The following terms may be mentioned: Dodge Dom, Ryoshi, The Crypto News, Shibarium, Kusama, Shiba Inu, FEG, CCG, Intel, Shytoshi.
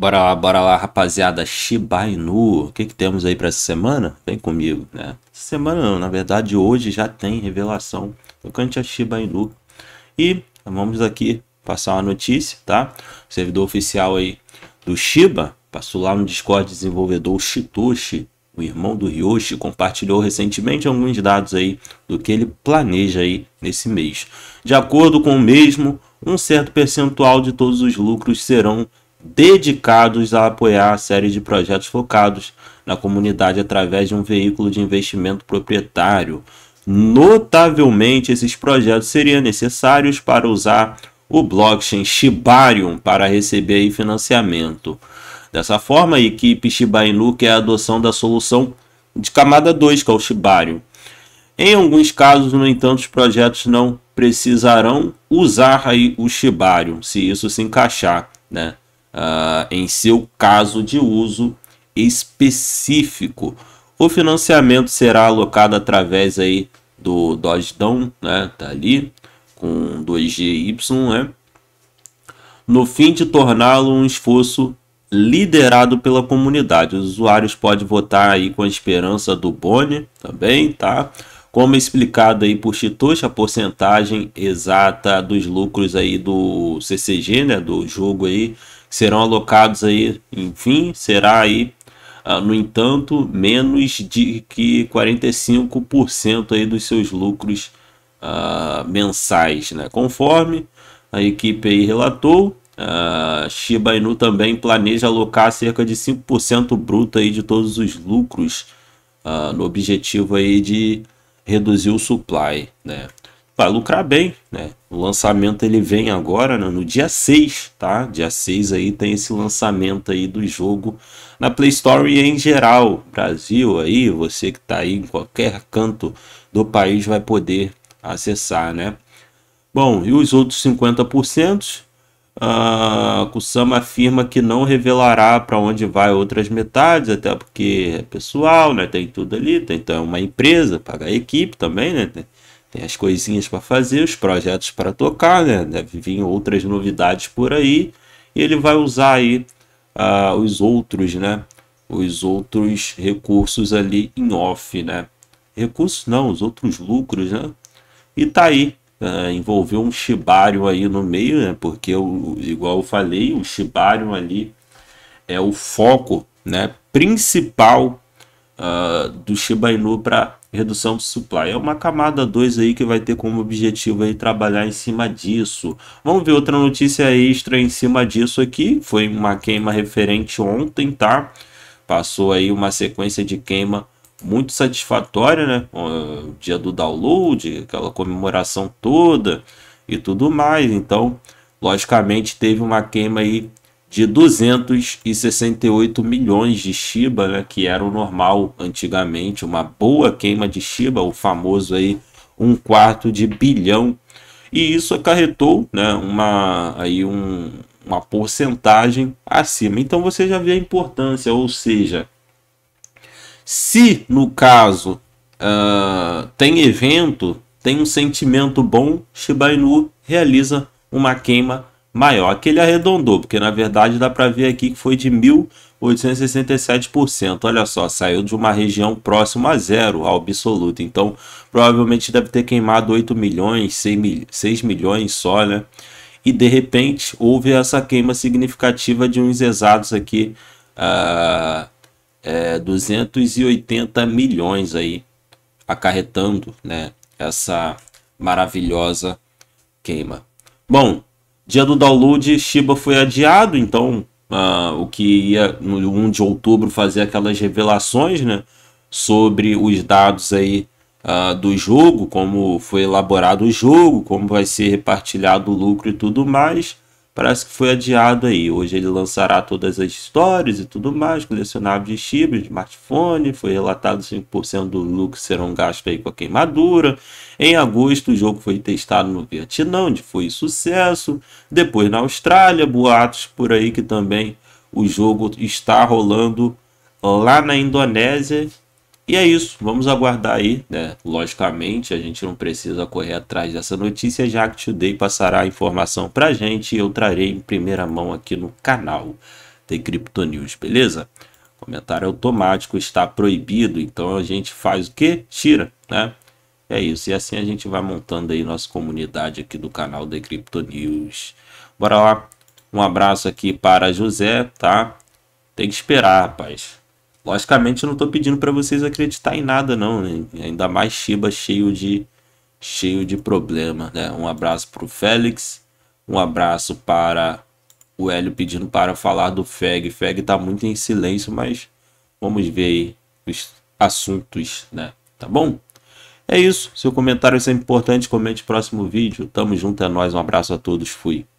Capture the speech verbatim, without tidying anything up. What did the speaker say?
Bora lá, bora lá, rapaziada. Shiba Inu, o que que temos aí para essa semana? Vem comigo, né? Semana não, na verdade hoje já tem revelação tocante a Shiba Inu. E vamos aqui passar uma notícia, tá? O servidor oficial aí do Shiba, passou lá no Discord desenvolvedor Shytoshi, o irmão do Ryoshi, compartilhou recentemente alguns dados aí do que ele planeja aí nesse mês. De acordo com o mesmo, um certo percentual de todos os lucros serão dedicados a apoiar a série de projetos focados na comunidade através de um veículo de investimento proprietário. Notavelmente, esses projetos seriam necessários para usar o blockchain Shibarium para receber aí financiamento. Dessa forma, a equipe Shiba Inu quer a adoção da solução de camada dois, que é o Shibarium. Em alguns casos, no entanto, os projetos não precisarão usar aí o Shibarium, se isso se encaixar, né? Uh, em seu caso de uso específico. O financiamento será alocado através aí do Dodge Dom, né? Tá ali, com dois G Y, né? No fim de torná-lo um esforço liderado pela comunidade. Os usuários podem votar aí com a esperança do Boni também, tá? Como explicado aí por Shytoshi, a porcentagem exata dos lucros aí do C C G, né, do jogo aí, serão alocados aí, enfim, será aí, ah, no entanto, menos de que quarenta e cinco por cento aí dos seus lucros ah, mensais, né? Conforme a equipe aí relatou, Uh, Shiba Inu também planeja alocar cerca de cinco por cento bruto aí de todos os lucros uh, no objetivo aí de reduzir o supply, né? Vai lucrar bem, né? O lançamento ele vem agora, né, no dia seis, tá? Dia seis aí tem esse lançamento aí do jogo na Play Store e em geral, Brasil aí, você que tá aí em qualquer canto do país vai poder acessar, né? Bom, e os outros cinquenta por cento? Uh, Kusama afirma que não revelará para onde vai outras metades, até porque é pessoal, né? Tem tudo ali, tem então, uma empresa, pagar a equipe também, né? Tem, tem as coisinhas para fazer, os projetos para tocar, né? Deve vir outras novidades por aí e ele vai usar aí uh, os outros, né? Os outros recursos ali em off, né? Recursos não, os outros lucros, né? E tá aí. Uh, envolveu um Shibarium aí no meio, né? Porque, eu, igual eu falei, o Shibarium ali é o foco, né, principal uh, do Shiba Inu para redução do supply. É uma camada dois aí que vai ter como objetivo aí trabalhar em cima disso. Vamos ver outra notícia extra em cima disso aqui. Foi uma queima referente ontem, tá? Passou aí uma sequência de queima muito satisfatória, né? O dia do download, aquela comemoração toda e tudo mais. Então, logicamente, teve uma queima aí de duzentos e sessenta e oito milhões de Shiba, né? Que era o normal antigamente, uma boa queima de Shiba, o famoso aí um quarto de bilhão. E isso acarretou, né? Uma aí um, uma porcentagem acima. Então, você já vê a importância, ou seja, se no caso uh, tem evento, tem um sentimento bom, Shiba Inu realiza uma queima maior. Aqui ele arredondou, porque na verdade dá para ver aqui que foi de mil oitocentos e sessenta e sete por cento. Olha só, saiu de uma região próxima a zero, ao absoluto. Então provavelmente deve ter queimado oito milhões, seis milhões só, né? E de repente houve essa queima significativa de uns exatos aqui. Uh, É, duzentos e oitenta milhões aí, acarretando, né, essa maravilhosa queima. Bom, dia do download Shiba foi adiado, então ah, o que ia no um de outubro fazer aquelas revelações, né, sobre os dados aí ah, do jogo, como foi elaborado o jogo, como vai ser repartilhado o lucro e tudo mais. Parece que foi adiado aí. Hoje ele lançará todas as histórias e tudo mais, colecionável de Shiba, smartphone, foi relatado cinco por cento do lucro serão gastos aí com a queimadura. Em agosto o jogo foi testado no Vietnã, onde foi sucesso. Depois na Austrália, boatos por aí que também o jogo está rolando lá na Indonésia. E é isso, vamos aguardar aí, né? Logicamente, a gente não precisa correr atrás dessa notícia, já que Today passará a informação pra gente e eu trarei em primeira mão aqui no canal. The Crypto News, beleza? Comentário automático está proibido, então a gente faz o que? Tira, né? É isso, e assim a gente vai montando aí nossa comunidade aqui do canal The Crypto News. Bora lá, um abraço aqui para José, tá? Tem que esperar, rapaz. Logicamente eu não estou pedindo para vocês acreditar em nada não, né? Ainda mais Shiba cheio de, cheio de problema, né? Um abraço para o Félix, um abraço para o Hélio pedindo para falar do F E G. F E G está muito em silêncio, mas vamos ver aí os assuntos, né? Tá bom? É isso, seu comentário é sempre importante, comente o próximo vídeo. Tamo junto, é nóis, um abraço a todos, fui.